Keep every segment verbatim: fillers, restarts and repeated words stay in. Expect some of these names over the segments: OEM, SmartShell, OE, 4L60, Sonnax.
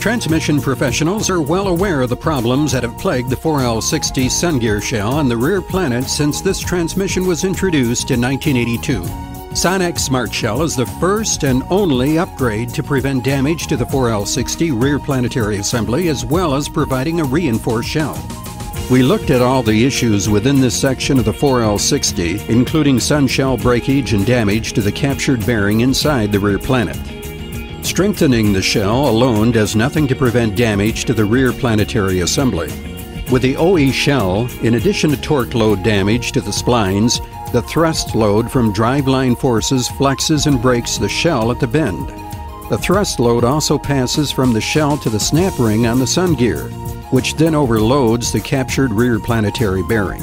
Transmission professionals are well aware of the problems that have plagued the four L sixty sun gear shell and the rear planet since this transmission was introduced in nineteen eighty-two. Sonnax SmartShell is the first and only upgrade to prevent damage to the four L sixty rear planetary assembly, as well as providing a reinforced shell. We looked at all the issues within this section of the four L sixty, including sun shell breakage and damage to the captured bearing inside the rear planet. Strengthening the shell alone does nothing to prevent damage to the rear planetary assembly. With the O E shell, in addition to torque load damage to the splines, the thrust load from driveline forces flexes and breaks the shell at the bend. The thrust load also passes from the shell to the snap ring on the sun gear, which then overloads the captured rear planetary bearing.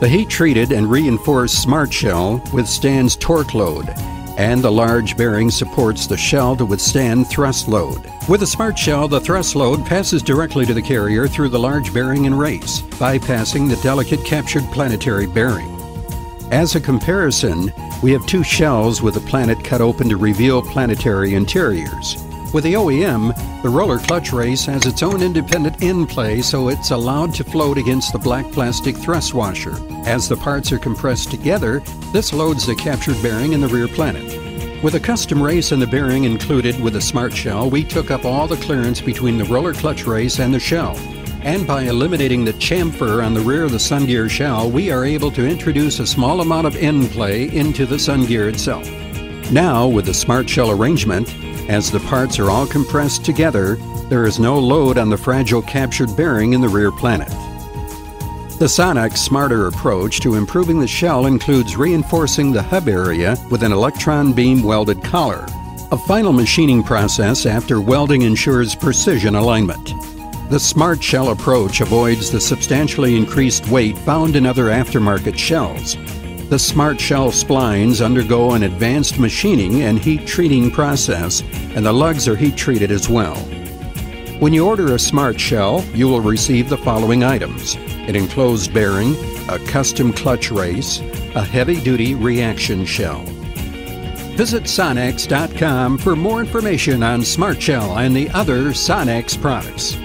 The heat-treated and reinforced SmartShell withstands torque load, and the large bearing supports the shell to withstand thrust load. With a SmartShell, the thrust load passes directly to the carrier through the large bearing and race, bypassing the delicate captured planetary bearing. As a comparison, we have two shells with the planet cut open to reveal planetary interiors. With the O E M, the roller clutch race has its own independent end play, so it's allowed to float against the black plastic thrust washer. As the parts are compressed together, this loads the captured bearing in the rear planet. With a custom race and the bearing included with a SmartShell, we took up all the clearance between the roller clutch race and the shell. And by eliminating the chamfer on the rear of the sun gear shell, we are able to introduce a small amount of end play into the sun gear itself. Now, with the SmartShell arrangement, as the parts are all compressed together, there is no load on the fragile captured bearing in the rear planet. The Sonnax smarter approach to improving the shell includes reinforcing the hub area with an electron beam welded collar. A final machining process after welding ensures precision alignment. The SmartShell approach avoids the substantially increased weight found in other aftermarket shells. The SmartShell splines undergo an advanced machining and heat treating process, and the lugs are heat treated as well. When you order a SmartShell, you will receive the following items: an enclosed bearing, a custom clutch race, a heavy-duty reaction shell. Visit Sonnax dot com for more information on SmartShell and the other Sonnax products.